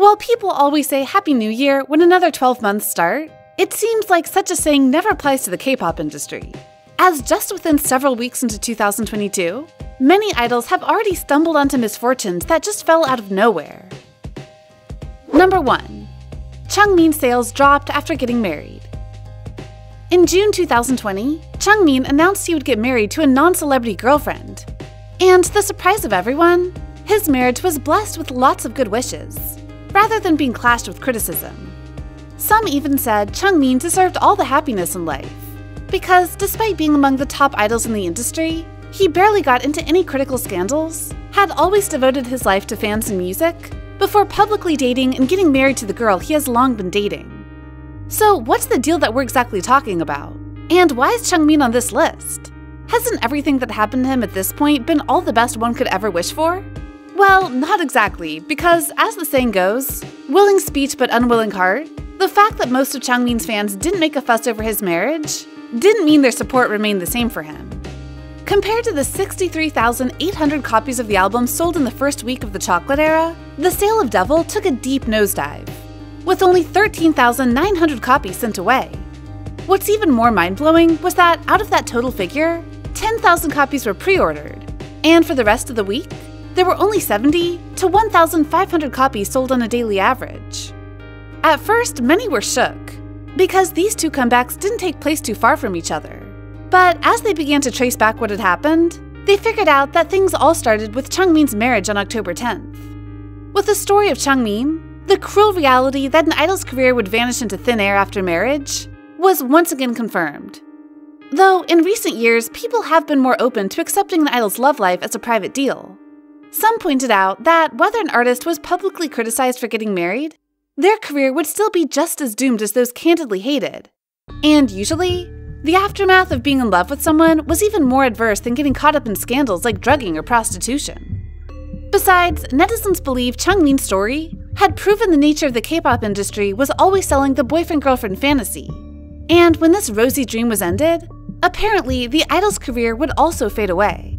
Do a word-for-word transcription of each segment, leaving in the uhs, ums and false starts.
While people always say Happy New Year when another twelve months start, it seems like such a saying never applies to the K-pop industry, as just within several weeks into two thousand twenty-two, many idols have already stumbled onto misfortunes that just fell out of nowhere. Number one. Changmin's sales dropped after getting married. In June two thousand twenty, Changmin announced he would get married to a non-celebrity girlfriend, and to the surprise of everyone, his marriage was blessed with lots of good wishes, rather than being clashed with criticism. Some even said Changmin deserved all the happiness in life, because despite being among the top idols in the industry, he barely got into any critical scandals, had always devoted his life to fans and music, before publicly dating and getting married to the girl he has long been dating. So what's the deal that we're exactly talking about? And why is Changmin on this list? Hasn't everything that happened to him at this point been all the best one could ever wish for? Well, not exactly, because as the saying goes, willing speech but unwilling heart, the fact that most of Changmin's fans didn't make a fuss over his marriage didn't mean their support remained the same for him. Compared to the sixty-three thousand eight hundred copies of the album sold in the first week of the chocolate era, the sale of Devil took a deep nosedive, with only thirteen thousand nine hundred copies sent away. What's even more mind-blowing was that out of that total figure, ten thousand copies were pre-ordered, and for the rest of the week, there were only seventy to one thousand five hundred copies sold on a daily average. At first, many were shook, because these two comebacks didn't take place too far from each other. But as they began to trace back what had happened, they figured out that things all started with Changmin's marriage on October tenth. With the story of Changmin, the cruel reality that an idol's career would vanish into thin air after marriage was once again confirmed. Though in recent years, people have been more open to accepting an idol's love life as a private deal. Some pointed out that whether an artist was publicly criticized for getting married, their career would still be just as doomed as those candidly hated. And usually, the aftermath of being in love with someone was even more adverse than getting caught up in scandals like drugging or prostitution. Besides, netizens believe Changmin's story had proven the nature of the K-pop industry was always selling the boyfriend-girlfriend fantasy. And when this rosy dream was ended, apparently the idol's career would also fade away.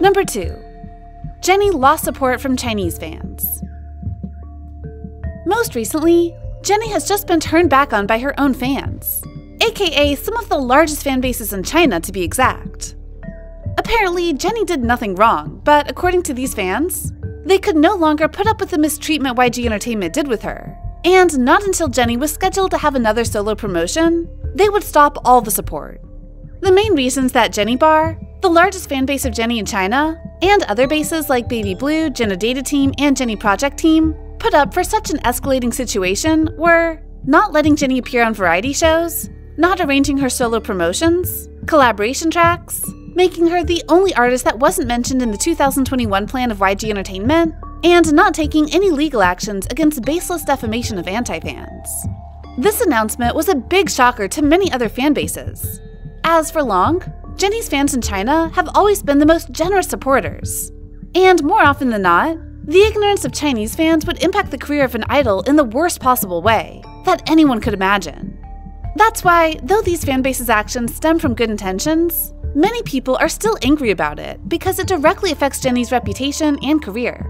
Number two. Jennie lost support from Chinese fans. Most recently, Jennie has just been turned back on by her own fans, aka some of the largest fan bases in China to be exact. Apparently, Jennie did nothing wrong, but according to these fans, they could no longer put up with the mistreatment Y G Entertainment did with her, and not until Jennie was scheduled to have another solo promotion, they would stop all the support. The main reasons that Jennie Bar, the largest fan base of Jennie in China, and other bases like Baby Blue, Jenna Data Team, and Jennie Project Team put up for such an escalating situation were not letting Jennie appear on variety shows, not arranging her solo promotions, collaboration tracks, making her the only artist that wasn't mentioned in the two thousand twenty-one plan of Y G Entertainment, and not taking any legal actions against baseless defamation of anti-fans. This announcement was a big shocker to many other fan bases. As for long, Jennie's fans in China have always been the most generous supporters. And more often than not, the ignorance of Chinese fans would impact the career of an idol in the worst possible way that anyone could imagine. That's why, though these fan bases' actions stem from good intentions, many people are still angry about it because it directly affects Jennie's reputation and career.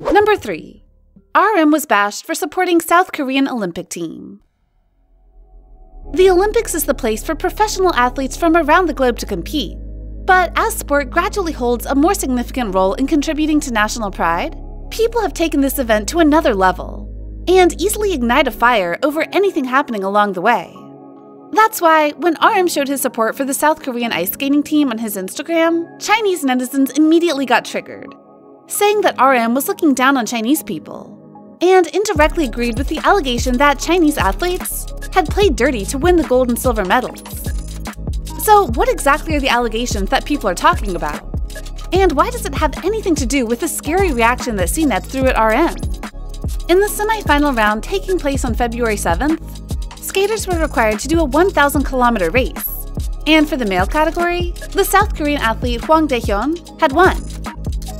Number three. R M was bashed for supporting South Korean Olympic team. The Olympics is the place for professional athletes from around the globe to compete, but as sport gradually holds a more significant role in contributing to national pride, people have taken this event to another level and easily ignite a fire over anything happening along the way. That's why, when R M showed his support for the South Korean ice skating team on his Instagram, Chinese netizens immediately got triggered, saying that R M was looking down on Chinese people, and indirectly agreed with the allegation that Chinese athletes had played dirty to win the gold and silver medals. So what exactly are the allegations that people are talking about? And why does it have anything to do with the scary reaction that C net threw at R M? In the semi-final round taking place on February seventh, skaters were required to do a one thousand kilometer race, and for the male category, the South Korean athlete Hwang Dae-heon had won.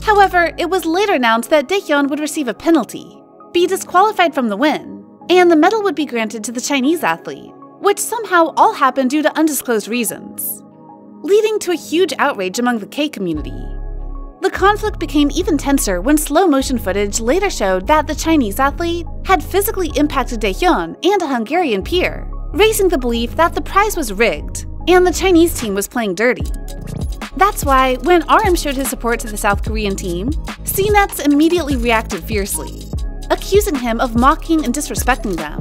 However, it was later announced that Dae-heon would receive a penalty, be disqualified from the win, and the medal would be granted to the Chinese athlete, which somehow all happened due to undisclosed reasons, leading to a huge outrage among the K community. The conflict became even tenser when slow-motion footage later showed that the Chinese athlete had physically impacted Daehyun and a Hungarian peer, raising the belief that the prize was rigged and the Chinese team was playing dirty. That's why, when R M showed his support to the South Korean team, C NETs immediately reacted fiercely, accusing him of mocking and disrespecting them.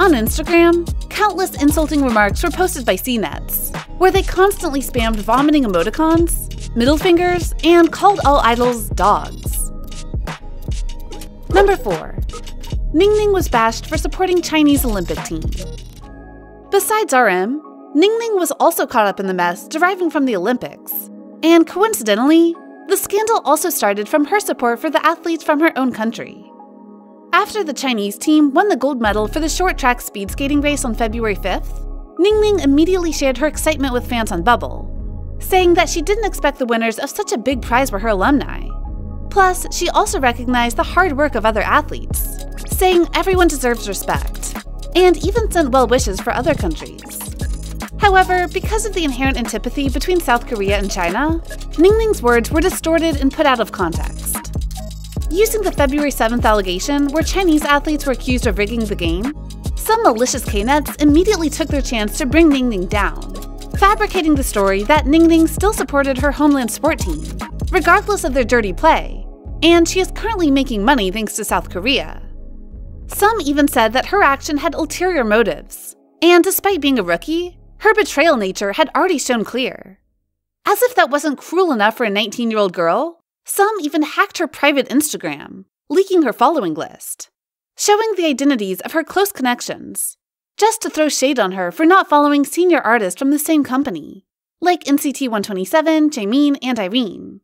On Instagram, countless insulting remarks were posted by C NETs, where they constantly spammed vomiting emoticons, middle fingers, and called all idols dogs. Number four. Ningning was bashed for supporting Chinese Olympic team. Besides R M, Ningning was also caught up in the mess deriving from the Olympics, and coincidentally, the scandal also started from her support for the athletes from her own country. After the Chinese team won the gold medal for the short track speed skating race on February fifth, Ningning immediately shared her excitement with fans on Bubble, saying that she didn't expect the winners of such a big prize were her alumni. Plus, she also recognized the hard work of other athletes, saying everyone deserves respect, and even sent well wishes for other countries. However, because of the inherent antipathy between South Korea and China, Ningning's words were distorted and put out of context. Using the February seventh allegation where Chinese athletes were accused of rigging the game, some malicious K-Nets immediately took their chance to bring Ningning down, fabricating the story that Ningning still supported her homeland sport team, regardless of their dirty play, and she is currently making money thanks to South Korea. Some even said that her action had ulterior motives, and despite being a rookie, her betrayal nature had already shown clear. As if that wasn't cruel enough for a nineteen-year-old girl, some even hacked her private Instagram, leaking her following list, showing the identities of her close connections, just to throw shade on her for not following senior artists from the same company, like N C T one twenty-seven, Jaemin, and Irene.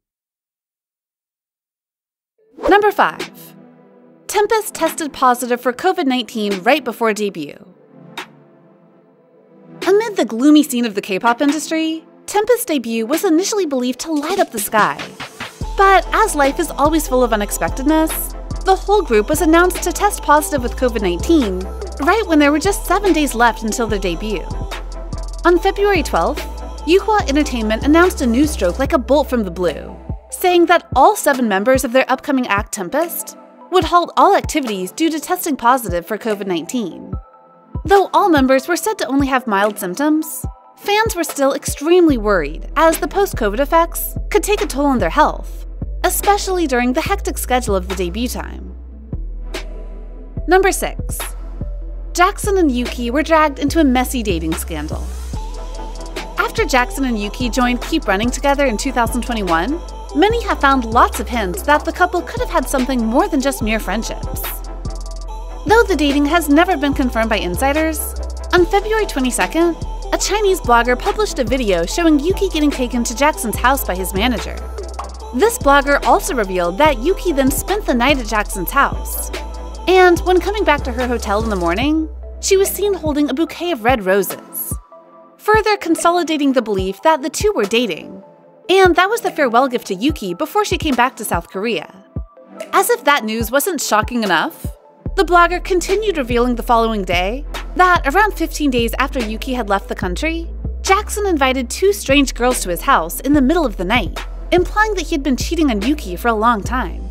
Number five. Tempest tested positive for COVID nineteen right before debut. Amid the gloomy scene of the K-pop industry, Tempest's debut was initially believed to light up the sky. But as life is always full of unexpectedness, the whole group was announced to test positive with COVID nineteen right when there were just seven days left until their debut. On February twelfth, Yuehua Entertainment announced a news stroke like a bolt from the blue, saying that all seven members of their upcoming act Tempest would halt all activities due to testing positive for COVID nineteen. Though all members were said to only have mild symptoms, fans were still extremely worried as the post-COVID effects could take a toll on their health, especially during the hectic schedule of the debut time. Number six. Jackson and Yuqi were dragged into a messy dating scandal. After Jackson and Yuqi joined Keep Running together in two thousand twenty-one, many have found lots of hints that the couple could have had something more than just mere friendships. Though the dating has never been confirmed by insiders, on February twenty-second, a Chinese blogger published a video showing Yuqi getting taken to Jackson's house by his manager. This blogger also revealed that Yuqi then spent the night at Jackson's house, and when coming back to her hotel in the morning, she was seen holding a bouquet of red roses, further consolidating the belief that the two were dating, and that was the farewell gift to Yuqi before she came back to South Korea. As if that news wasn't shocking enough, the blogger continued revealing the following day that around fifteen days after Yuqi had left the country, Jackson invited two strange girls to his house in the middle of the night, implying that he had been cheating on Yuqi for a long time.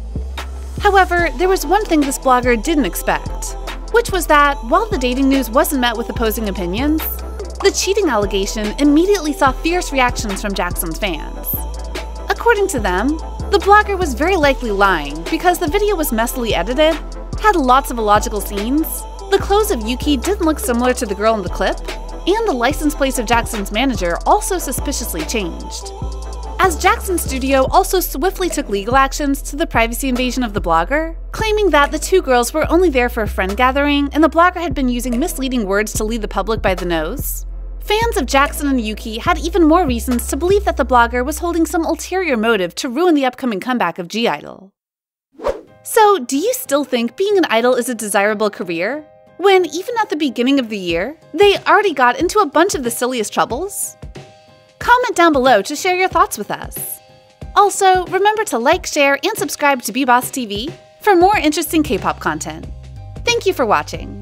However, there was one thing this blogger didn't expect, which was that while the dating news wasn't met with opposing opinions, the cheating allegation immediately saw fierce reactions from Jackson's fans. According to them, the blogger was very likely lying because the video was messily edited, had lots of illogical scenes, the clothes of Yuqi didn't look similar to the girl in the clip, and the license plate of Jackson's manager also suspiciously changed. As Jackson's studio also swiftly took legal actions to the privacy invasion of the blogger, claiming that the two girls were only there for a friend gathering and the blogger had been using misleading words to lead the public by the nose, fans of Jackson and Yuqi had even more reasons to believe that the blogger was holding some ulterior motive to ruin the upcoming comeback of G idol. So, do you still think being an idol is a desirable career, when even at the beginning of the year, they already got into a bunch of the silliest troubles? Comment down below to share your thoughts with us. Also, remember to like, share, and subscribe to BeBoss T V for more interesting K-pop content. Thank you for watching.